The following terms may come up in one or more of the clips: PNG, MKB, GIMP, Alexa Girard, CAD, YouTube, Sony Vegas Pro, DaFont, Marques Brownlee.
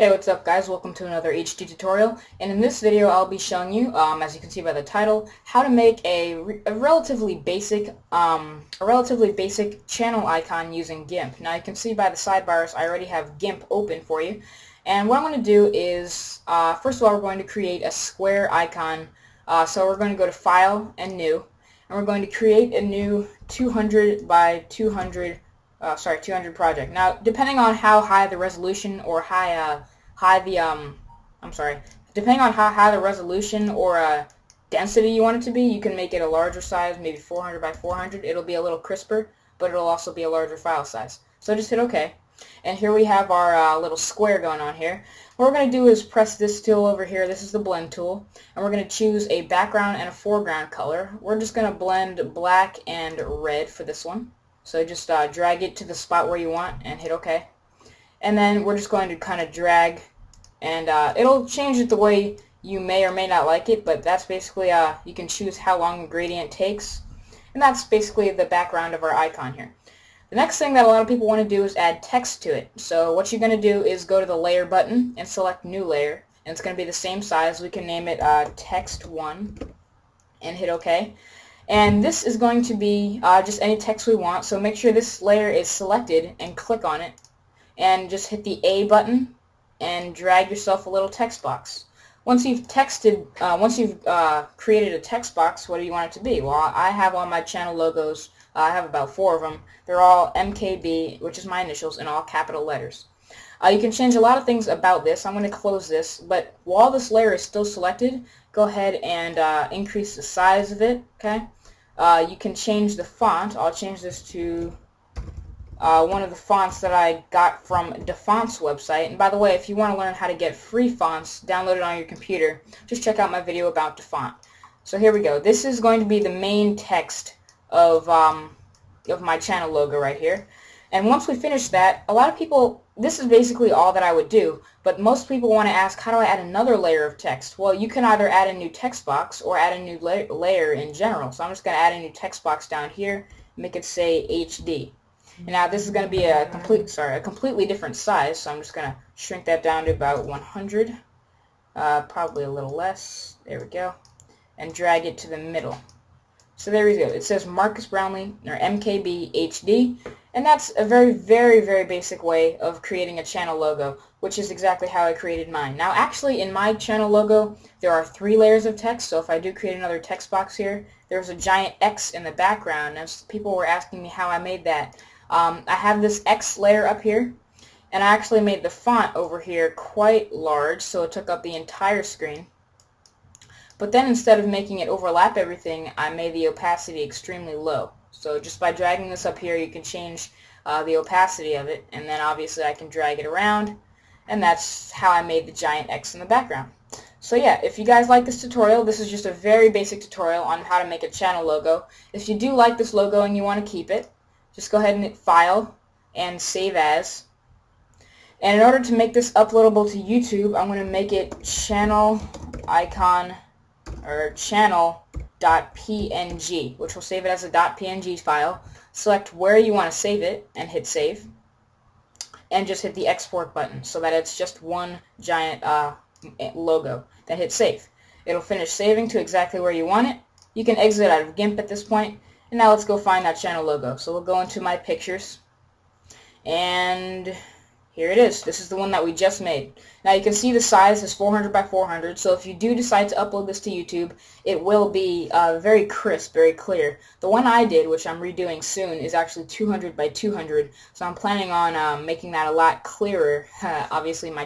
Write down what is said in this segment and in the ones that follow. Hey, what's up guys, welcome to another HD tutorial, and in this video I'll be showing you, as you can see by the title, how to make a relatively basic channel icon using GIMP. Now you can see by the sidebars I already have GIMP open for you, and what I'm going to do is, first of all, we're going to create a square icon, so we're going to go to File and New, and we're going to create a new 200 project. Now, depending on how high the resolution or density you want it to be, you can make it a larger size, maybe 400 by 400. It'll be a little crisper, but it'll also be a larger file size. So just hit OK. And here we have our little square going on here. What we're going to do is press this tool over here. This is the blend tool. And we're going to choose a background and a foreground color. We're just going to blend black and red for this one. So just drag it to the spot where you want and hit OK. And then we're just going to kind of drag, and it'll change it the way you may or may not like it, but that's basically, you can choose how long the gradient takes. And that's basically the background of our icon here. The next thing that a lot of people want to do is add text to it. So what you're going to do is go to the layer button and select new layer. And it's going to be the same size. We can name it text 1 and hit OK. And this is going to be just any text we want, so make sure this layer is selected and click on it, and just hit the A button and drag yourself a little text box. Once you've created a text box, what do you want it to be? Well, I have on my channel logos, I have about 4 of them. They're all MKB, which is my initials, in all capital letters. You can change a lot of things about this. I'm going to close this, but while this layer is still selected, go ahead and increase the size of it, okay? You can change the font. I'll change this to one of the fonts that I got from DaFont's website. And by the way, if you want to learn how to get free fonts downloaded on your computer, just check out my video about DaFont. So here we go. This is going to be the main text of my channel logo right here. And once we finish that, a lot of people, this is basically all that I would do, but most people want to ask, how do I add another layer of text? Well, you can either add a new text box or add a new layer in general. So I'm just going to add a new text box down here, make it say HD. And now this is going to be a completely different size, so I'm just going to shrink that down to about 100, probably a little less, there we go, and drag it to the middle. So there we go. It says Marques Brownlee, or MKB HD, and that's a very, very, very basic way of creating a channel logo, which is exactly how I created mine. Now, actually, in my channel logo, there are 3 layers of text, so if I do create another text box here, there's a giant X in the background, and people were asking me how I made that. I have this X layer up here, and I actually made the font over here quite large, so it took up the entire screen. But then instead of making it overlap everything, I made the opacity extremely low. So just by dragging this up here, you can change the opacity of it, and then obviously I can drag it around, and that's how I made the giant X in the background. So yeah, if you guys like this tutorial, this is just a very basic tutorial on how to make a channel logo. If you do like this logo and you want to keep it, just go ahead and hit File and Save As. And in order to make this uploadable to YouTube, I'm going to make it channel icon, or channel.png, which will save it as a .png file. Select where you want to save it and hit save, and just hit the export button so that it's just one giant logo. Then hit save. It'll finish saving to exactly where you want it. You can exit out of GIMP at this point, and now let's go find that channel logo. So we'll go into my pictures, and here it is. This is the one that we just made. Now you can see the size is 400 by 400, so if you do decide to upload this to YouTube, it will be very crisp, very clear. The one I did, which I'm redoing soon, is actually 200 by 200, so I'm planning on making that a lot clearer. Obviously my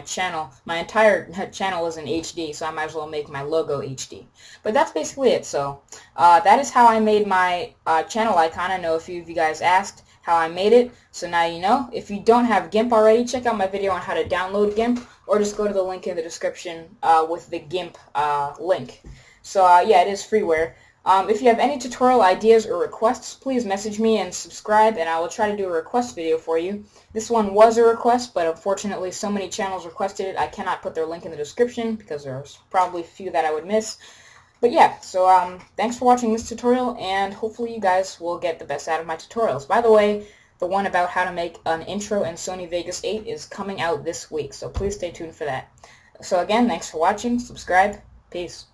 entire channel is in HD, so I might as well make my logo HD. But that's basically it, so that is how I made my channel icon. I know a few of you guys asked how I made it, so now you know. If you don't have GIMP already, check out my video on how to download GIMP, or just go to the link in the description with the GIMP link. So yeah, it is freeware. If you have any tutorial ideas or requests, please message me and subscribe, and I will try to do a request video for you. This one was a request, but unfortunately so many channels requested it, I cannot put their link in the description because there's probably a few that I would miss. But yeah, so thanks for watching this tutorial, and hopefully you guys will get the best out of my tutorials. By the way, The one about how to make an intro in Sony Vegas 8 is coming out this week, so please stay tuned for that. So again, thanks for watching, subscribe, peace.